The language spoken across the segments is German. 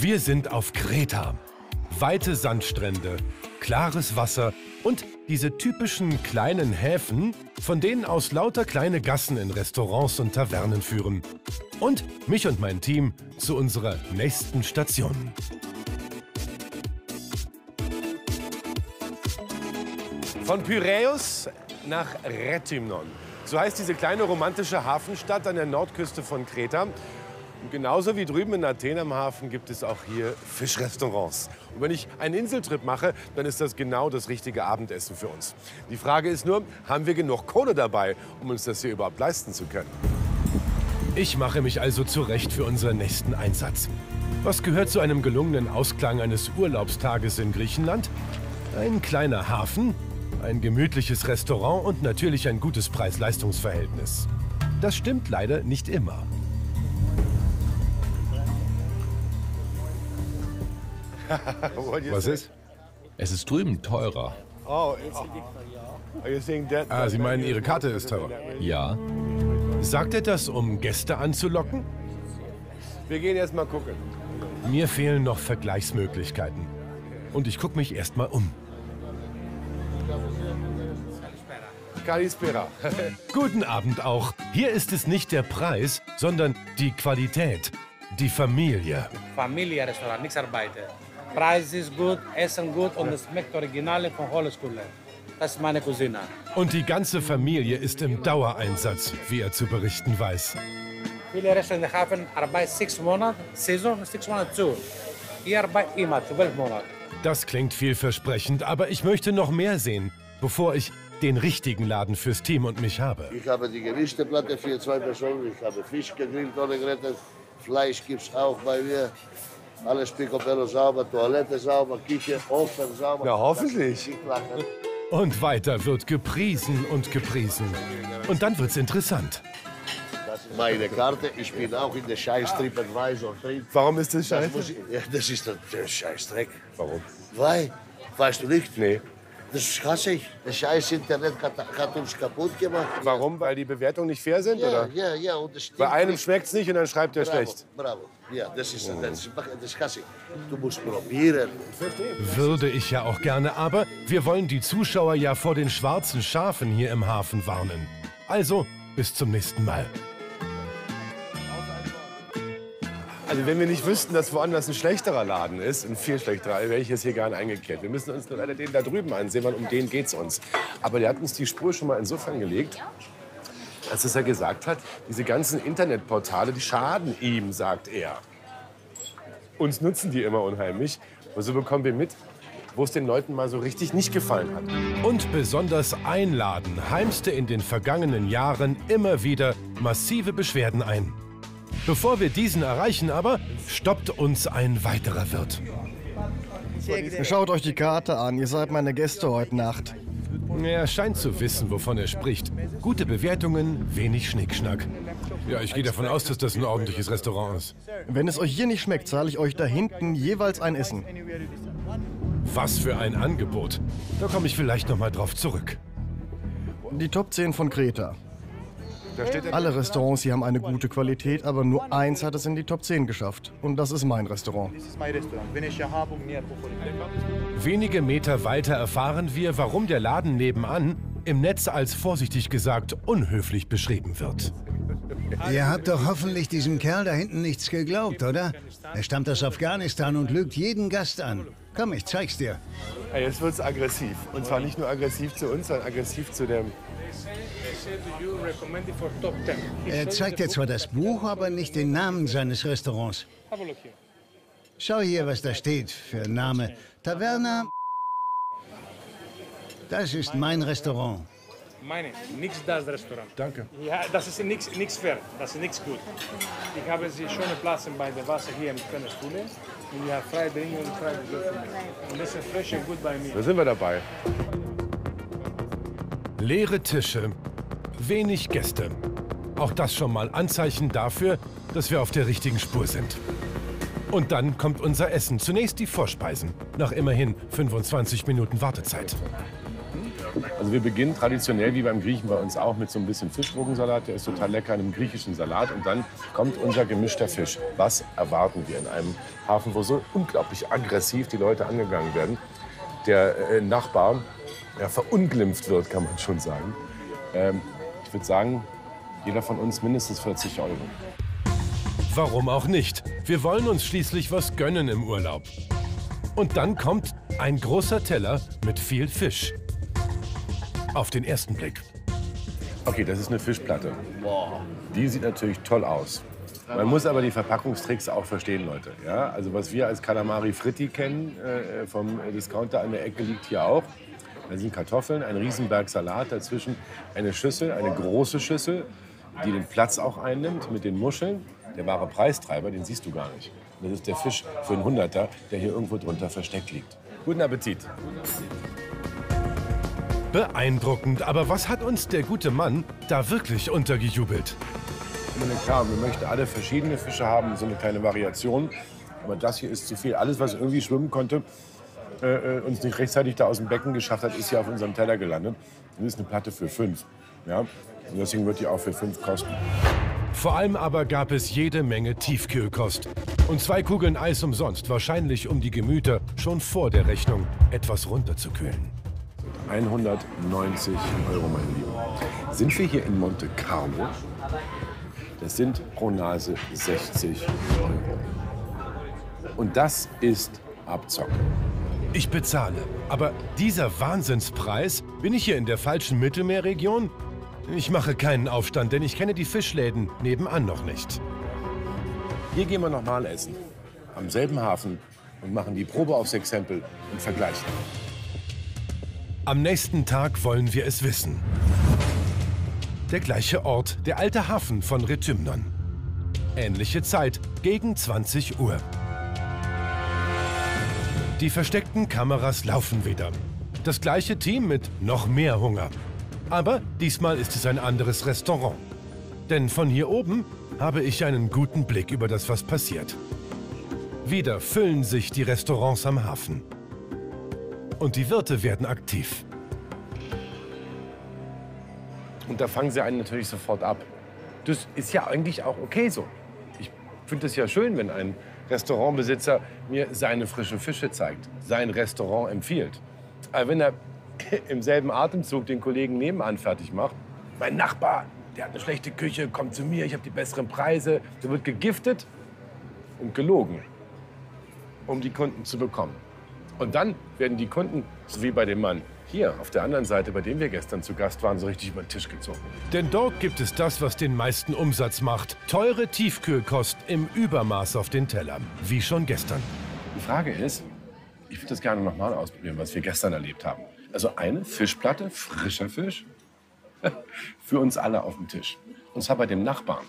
Wir sind auf Kreta. Weite Sandstrände, klares Wasser und diese typischen kleinen Häfen, von denen aus lauter kleine Gassen in Restaurants und Tavernen führen. Und mich und mein Team zu unserer nächsten Station. Von Piräus nach Rethymnon. So heißt diese kleine romantische Hafenstadt an der Nordküste von Kreta. Und genauso wie drüben in Athen am Hafen gibt es auch hier Fischrestaurants. Und wenn ich einen Inseltrip mache, dann ist das genau das richtige Abendessen für uns. Die Frage ist nur, haben wir genug Kohle dabei, um uns das hier überhaupt leisten zu können? Ich mache mich also zurecht für unseren nächsten Einsatz. Was gehört zu einem gelungenen Ausklang eines Urlaubstages in Griechenland? Ein kleiner Hafen, ein gemütliches Restaurant und natürlich ein gutes Preis-Leistungs-Verhältnis. Das stimmt leider nicht immer. Was ist? Es ist drüben teurer. Ah, Sie meinen, Ihre Karte ist teurer? Ja. Sagt er das, um Gäste anzulocken? Wir gehen erst mal gucken. Mir fehlen noch Vergleichsmöglichkeiten. Und ich gucke mich erst mal um. Guten Abend auch. Hier ist es nicht der Preis, sondern die Qualität, die Familie. Familie-Restaurant, nichts arbeiten. Preis ist gut, Essen gut und es schmeckt originale von Holzkohle. Das ist meine Cousine. Und die ganze Familie ist im Dauereinsatz, wie er zu berichten weiß. Viele Restaurants haben Arbeit 6 Monate, Saison 6 Monate zu. Ich arbeite immer 12 Monate. Das klingt vielversprechend, aber ich möchte noch mehr sehen, bevor ich den richtigen Laden fürs Team und mich habe. Ich habe die Gerichteplatte für 2 Personen, ich habe Fisch gegrillt ohne Gräten, Fleisch gibt's auch bei mir. Alles picobello sauber, Toilette sauber, Küche offen sauber. Ja, hoffentlich. Und weiter wird gepriesen und gepriesen. Und dann wird's interessant. Meine Karte, ich bin auch in der Scheiß-Trippenweise drin. Warum ist das Scheiß? Das ist der Scheißdreck. Warum? Weil, weißt du nicht? Nee. Das hasse ich. Das scheiß Internet hat uns kaputt gemacht. Warum? Weil die Bewertungen nicht fair sind, oder? Ja. Und das bei einem schmeckt's nicht und dann schreibt er schlecht. Bravo. Ja, das hasse ich. Du musst probieren. Würde ich ja auch gerne, aber wir wollen die Zuschauer ja vor den schwarzen Schafen hier im Hafen warnen. Also, bis zum nächsten Mal. Also wenn wir nicht wüssten, dass woanders ein schlechterer Laden ist, ein viel schlechterer, wäre ich jetzt hier gar nicht eingekehrt. Wir müssen uns nur leider den da drüben ansehen, weil um den geht's uns. Aber der hat uns die Spur schon mal insofern gelegt, als dass er gesagt hat, diese ganzen Internetportale, die schaden ihm, sagt er. Uns nutzen die immer unheimlich. Und so bekommen wir mit, wo es den Leuten mal so richtig nicht gefallen hat. Und besonders Einladen heimste in den vergangenen Jahren immer wieder massive Beschwerden ein. Bevor wir diesen erreichen aber, stoppt uns ein weiterer Wirt. Schaut euch die Karte an, ihr seid meine Gäste heute Nacht. Er scheint zu wissen, wovon er spricht. Gute Bewertungen, wenig Schnickschnack. Ja, ich gehe davon aus, dass das ein ordentliches Restaurant ist. Wenn es euch hier nicht schmeckt, zahle ich euch da hinten jeweils ein Essen. Was für ein Angebot. Da komme ich vielleicht noch mal drauf zurück. Die Top 10 von Kreta. Alle Restaurants hier haben eine gute Qualität, aber nur eins hat es in die Top 10 geschafft. Und das ist mein Restaurant. Wenige Meter weiter erfahren wir, warum der Laden nebenan im Netz als vorsichtig gesagt unhöflich beschrieben wird. Ihr habt doch hoffentlich diesem Kerl da hinten nichts geglaubt, oder? Er stammt aus Afghanistan und lügt jeden Gast an. Komm, ich zeig's dir. Jetzt wird's aggressiv. Und zwar nicht nur aggressiv zu uns, sondern aggressiv zu dem... Er zeigt dir zwar das Buch, aber nicht den Namen seines Restaurants. Schau hier, was da steht für ein Name. Taverna. Das ist mein Restaurant. Meine, nix das Restaurant. Danke. Ja, das ist nichts fair, das ist nichts gut. Ich habe sie schöne Plätze bei der Wasser hier mit kleinen Stühlen. Und ja, frei bringen und frei bedürfen. Und das ist frisch und gut bei mir. Da sind wir dabei. Leere Tische, wenig Gäste. Auch das schon mal Anzeichen dafür, dass wir auf der richtigen Spur sind. Und dann kommt unser Essen. Zunächst die Vorspeisen, nach immerhin 25 Minuten Wartezeit. Also wir beginnen traditionell, wie beim Griechen bei uns auch, mit so ein bisschen Fischbogensalat. Der ist total lecker in einem griechischen Salat. Und dann kommt unser gemischter Fisch. Was erwarten wir in einem Hafen, wo so unglaublich aggressiv die Leute angegangen werden? Der Nachbar, der verunglimpft wird, kann man schon sagen. Ich würde sagen, jeder von uns mindestens 40 Euro. Warum auch nicht? Wir wollen uns schließlich was gönnen im Urlaub. Und dann kommt ein großer Teller mit viel Fisch. Auf den ersten Blick. Okay, das ist eine Fischplatte. Die sieht natürlich toll aus. Man muss aber die Verpackungstricks auch verstehen, Leute. Ja? Also was wir als Calamari Fritti kennen, vom Discounter an der Ecke, liegt hier auch. Da sind Kartoffeln, ein Riesenberg Salat, dazwischen eine Schüssel, eine große Schüssel, die den Platz auch einnimmt mit den Muscheln. Der wahre Preistreiber, den siehst du gar nicht. Das ist der Fisch für einen Hunderter, der hier irgendwo drunter versteckt liegt. Guten Appetit. Beeindruckend, aber was hat uns der gute Mann da wirklich untergejubelt? Klar, wir möchten alle verschiedene Fische haben, so eine kleine Variation. Aber das hier ist zu viel. Alles, was irgendwie schwimmen konnte, uns nicht rechtzeitig da aus dem Becken geschafft hat, ist hier auf unserem Teller gelandet. Das ist eine Platte für 5. Ja? Und deswegen wird die auch für 5 kosten. Vor allem aber gab es jede Menge Tiefkühlkost. Und 2 Kugeln Eis umsonst, wahrscheinlich um die Gemüter schon vor der Rechnung etwas runterzukühlen. 190 Euro, mein Lieber. Sind wir hier in Monte Carlo? Das sind pro Nase 60 Euro. Und das ist Abzocke. Ich bezahle. Aber dieser Wahnsinnspreis, bin ich hier in der falschen Mittelmeerregion? Ich mache keinen Aufstand, denn ich kenne die Fischläden nebenan noch nicht. Hier gehen wir nochmal essen, am selben Hafen, und machen die Probe aufs Exempel und vergleichen. Am nächsten Tag wollen wir es wissen. Der gleiche Ort, der alte Hafen von Rethymnon. Ähnliche Zeit, gegen 20 Uhr. Die versteckten Kameras laufen wieder. Das gleiche Team mit noch mehr Hunger. Aber diesmal ist es ein anderes Restaurant. Denn von hier oben habe ich einen guten Blick über das, was passiert. Wieder füllen sich die Restaurants am Hafen. Und die Wirte werden aktiv. Und da fangen sie einen natürlich sofort ab. Das ist ja eigentlich auch okay so. Ich finde es ja schön, wenn ein Restaurantbesitzer mir seine frischen Fische zeigt, sein Restaurant empfiehlt. Aber wenn er im selben Atemzug den Kollegen nebenan fertig macht, mein Nachbar, der hat eine schlechte Küche, kommt zu mir, ich habe die besseren Preise, der wird gegiftet und gelogen, um die Kunden zu bekommen. Und dann werden die Kunden, so wie bei dem Mann hier auf der anderen Seite, bei dem wir gestern zu Gast waren, so richtig über den Tisch gezogen. Denn dort gibt es das, was den meisten Umsatz macht. Teure Tiefkühlkost im Übermaß auf den Teller, wie schon gestern. Die Frage ist, ich würde das gerne nochmal ausprobieren, was wir gestern erlebt haben. Also eine Fischplatte, frischer Fisch, für uns alle auf dem Tisch. Und zwar bei dem Nachbarn,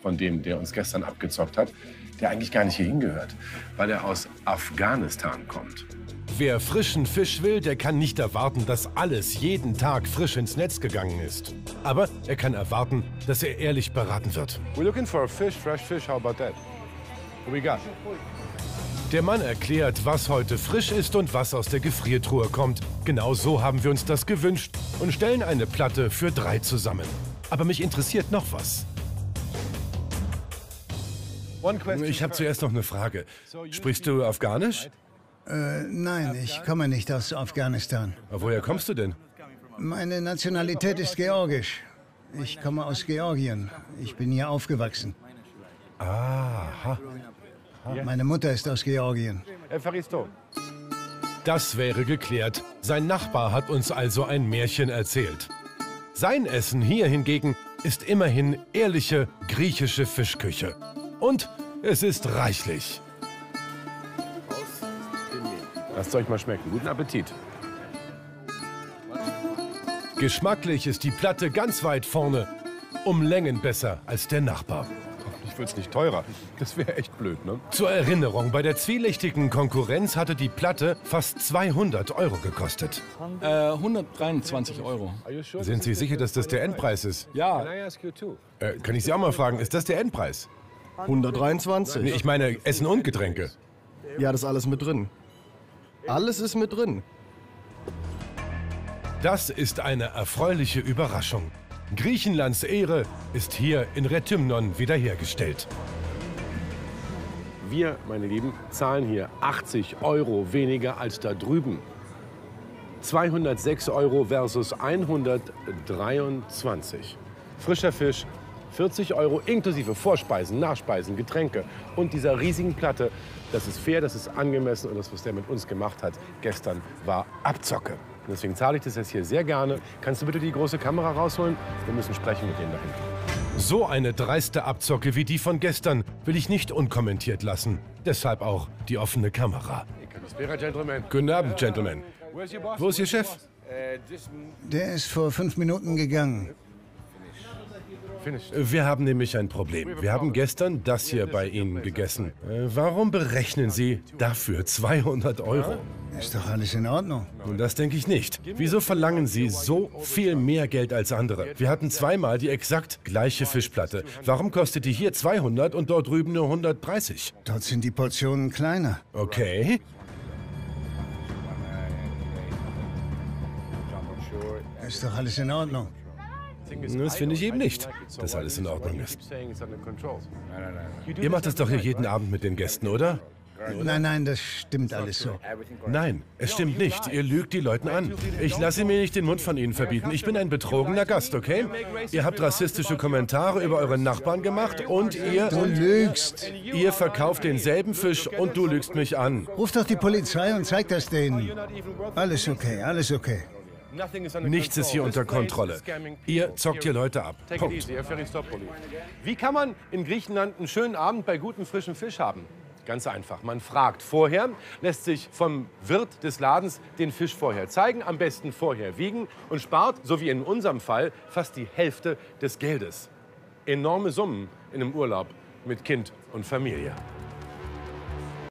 von dem, der uns gestern abgezockt hat, der eigentlich gar nicht hier hingehört, weil er aus Afghanistan kommt. Wer frischen Fisch will, der kann nicht erwarten, dass alles jeden Tag frisch ins Netz gegangen ist. Aber er kann erwarten, dass er ehrlich beraten wird. We're looking for a fish, fresh fish, how about that? What we got? Der Mann erklärt, was heute frisch ist und was aus der Gefriertruhe kommt. Genau so haben wir uns das gewünscht und stellen eine Platte für 3 zusammen. Aber mich interessiert noch was. Ich habe zuerst noch eine Frage. Sprichst du Afghanisch? Nein, ich komme nicht aus Afghanistan. Aber woher kommst du denn? Meine Nationalität ist georgisch. Ich komme aus Georgien. Ich bin hier aufgewachsen. Aha. Meine Mutter ist aus Georgien. Das wäre geklärt. Sein Nachbar hat uns also ein Märchen erzählt. Sein Essen hier hingegen ist immerhin ehrliche griechische Fischküche. Und es ist reichlich. Lasst euch mal schmecken. Guten Appetit. Geschmacklich ist die Platte ganz weit vorne. Um Längen besser als der Nachbar. Ich würde es nicht teurer. Das wäre echt blöd, ne? Zur Erinnerung, bei der zwielichtigen Konkurrenz hatte die Platte fast 200 Euro gekostet. 123 Euro. Sind Sie sicher, dass das der Endpreis ist? Ja. Kann ich Sie auch mal fragen, ist das der Endpreis? 123. Nee, ich meine Essen und Getränke. Ja, das ist alles mit drin. Alles ist mit drin. Das ist eine erfreuliche Überraschung. Griechenlands Ehre ist hier in Rethymnon wiederhergestellt. Wir, meine Lieben, zahlen hier 80 € weniger als da drüben. 206 € versus 123. Frischer Fisch, 40 € inklusive Vorspeisen, Nachspeisen, Getränke und dieser riesigen Platte. Das ist fair, das ist angemessen und das, was der mit uns gemacht hat gestern, war Abzocke. Und deswegen zahle ich das jetzt hier sehr gerne. Kannst du bitte die große Kamera rausholen? Wir müssen sprechen mit denen da hinten. So eine dreiste Abzocke wie die von gestern will ich nicht unkommentiert lassen. Deshalb auch die offene Kamera. Guten Abend, Gentlemen. Wo ist Ihr Chef? Der ist vor 5 Minuten gegangen. Wir haben nämlich ein Problem. Wir haben gestern das hier bei Ihnen gegessen. Warum berechnen Sie dafür 200 €? Ist doch alles in Ordnung. Nun, das denke ich nicht. Wieso verlangen Sie so viel mehr Geld als andere? Wir hatten zweimal die exakt gleiche Fischplatte. Warum kostet die hier 200 € und dort drüben nur 130 €? Dort sind die Portionen kleiner. Okay. Ist doch alles in Ordnung. Das finde ich eben nicht, dass alles in Ordnung ist. Ihr macht es doch hier jeden Abend mit den Gästen, oder? Nein, nein, das stimmt alles so. Nein, es stimmt nicht. Ihr lügt die Leuten an. Ich lasse mir nicht den Mund von Ihnen verbieten. Ich bin ein betrogener Gast, okay? Ihr habt rassistische Kommentare über eure Nachbarn gemacht und ihr... Du lügst. Ihr verkauft denselben Fisch und du lügst mich an. Ruf doch die Polizei und zeig das denen. Alles okay, alles okay. Nichts ist hier unter Kontrolle. Ihr zockt hier Leute ab. Punkt. Wie kann man in Griechenland einen schönen Abend bei gutem frischem Fisch haben? Ganz einfach. Man fragt vorher, lässt sich vom Wirt des Ladens den Fisch vorher zeigen, am besten vorher wiegen und spart, so wie in unserem Fall, fast die Hälfte des Geldes. Enorme Summen in einem Urlaub mit Kind und Familie.